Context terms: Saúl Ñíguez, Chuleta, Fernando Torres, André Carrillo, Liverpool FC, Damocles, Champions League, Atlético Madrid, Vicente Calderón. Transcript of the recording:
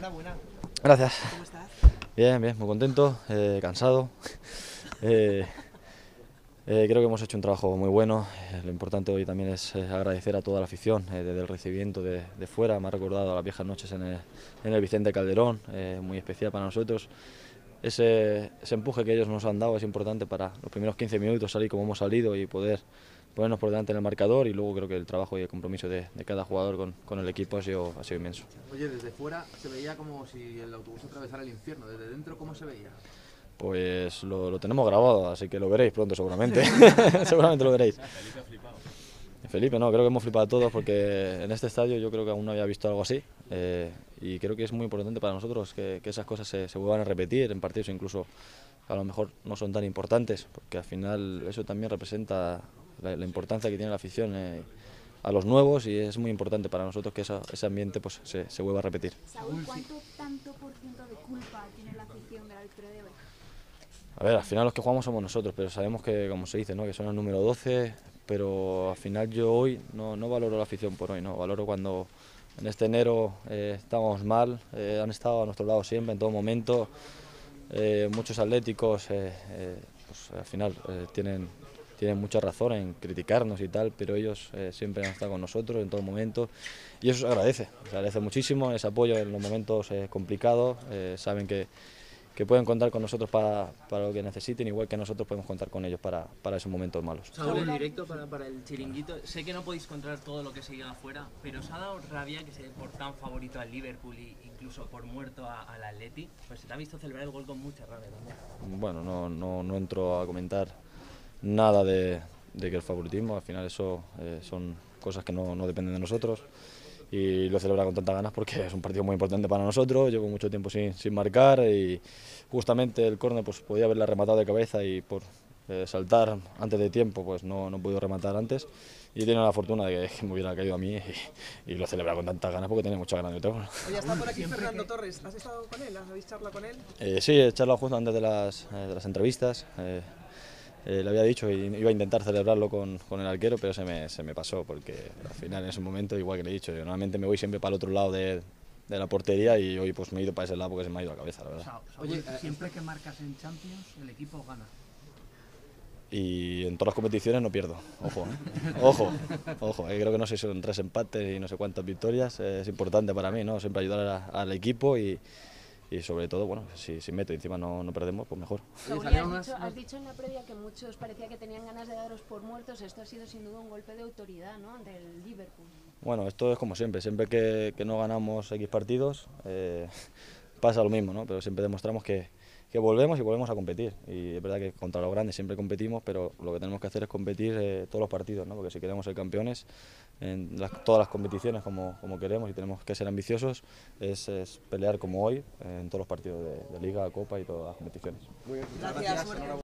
Enhorabuena. Gracias. ¿Cómo estás? Bien, bien, muy contento, cansado. Creo que hemos hecho un trabajo muy bueno. Lo importante hoy también es agradecer a toda la afición, desde el recibimiento de fuera. Me ha recordado a las viejas noches en el Vicente Calderón, muy especial para nosotros. Ese empuje que ellos nos han dado es importante para los primeros 15 minutos salir como hemos salido y poder ponernos por delante en el marcador, y luego creo que el trabajo y el compromiso de cada jugador con el equipo ha sido inmenso. Oye, desde fuera se veía como si el autobús atravesara el infierno. Desde dentro, ¿cómo se veía? Pues lo tenemos grabado, así que lo veréis pronto seguramente. Seguramente lo veréis. Felipe ha flipado. Felipe, no, creo que hemos flipado todos porque en este estadio yo creo que aún no había visto algo así. Y creo que es muy importante para nosotros que esas cosas se vuelvan a repetir en partidos incluso a lo mejor no son tan importantes, porque al final eso también representa la importancia que tiene la afición a los nuevos, y es muy importante para nosotros que ese ambiente pues, se vuelva a repetir. Saúl, ¿cuánto tanto por ciento de culpa tiene la afición de la victoria de hoy? A ver, al final los que jugamos somos nosotros, pero sabemos que, como se dice, ¿no?, que son el número 12, pero al final yo hoy no valoro la afición por hoy, no valoro cuando en este enero estábamos mal, han estado a nuestro lado siempre, en todo momento, muchos atléticos pues, al final tienen mucha razón en criticarnos y tal, pero ellos siempre han estado con nosotros en todo momento, y eso se agradece muchísimo, ese apoyo en los momentos complicados, saben que pueden contar con nosotros para lo que necesiten, igual que nosotros podemos contar con ellos para esos momentos malos. Saúl, en directo para el chiringuito, sé que no podéis controlar todo lo que se llega afuera, pero ¿os ha dado rabia que se dé por tan favorito al Liverpool e incluso por muerto al Atleti? Pues se te ha visto celebrar el gol con mucha rabia también. Bueno, no entro a comentar nada de que el favoritismo, al final eso son cosas que no dependen de nosotros. Y lo celebra con tantas ganas porque es un partido muy importante para nosotros. Llevo mucho tiempo sin marcar y justamente el córner pues podía haberla rematado de cabeza y por saltar antes de tiempo pues no pudo rematar antes. Y tiene la fortuna de que me hubiera caído a mí y lo celebra con tantas ganas porque tenía muchas ganas de otro. Oye, está por aquí Fernando Torres. ¿Has estado con él? ¿Habéis charlado con él? Sí, he charlado justo antes de las entrevistas. Le había dicho que iba a intentar celebrarlo con el arquero, pero se me pasó, porque al final en ese momento, igual que le he dicho, yo normalmente me voy siempre para el otro lado de la portería y hoy pues me he ido para ese lado porque se me ha ido la cabeza, la verdad. Oye, siempre que marcas en Champions, el equipo gana. Y en todas las competiciones no pierdo, ojo, ojo, creo que no sé si son 3 empates y no sé cuántas victorias, es importante para mí, ¿no? Siempre ayudar al equipo y sobre todo, bueno, si meto y encima no perdemos, pues mejor. Saúl, has dicho en la previa que muchos parecía que tenían ganas de daros por muertos. Esto ha sido sin duda un golpe de autoridad, ¿no?, del Liverpool. Bueno, esto es como siempre. Siempre que no ganamos X partidos pasa lo mismo, ¿no? Pero siempre demostramos que volvemos y volvemos a competir. Y es verdad que contra los grandes siempre competimos, pero lo que tenemos que hacer es competir todos los partidos, ¿no? Porque si queremos ser campeones en todas las competiciones como queremos y tenemos que ser ambiciosos, es pelear como hoy en todos los partidos de Liga, Copa y todas las competiciones. Muy bien. Gracias.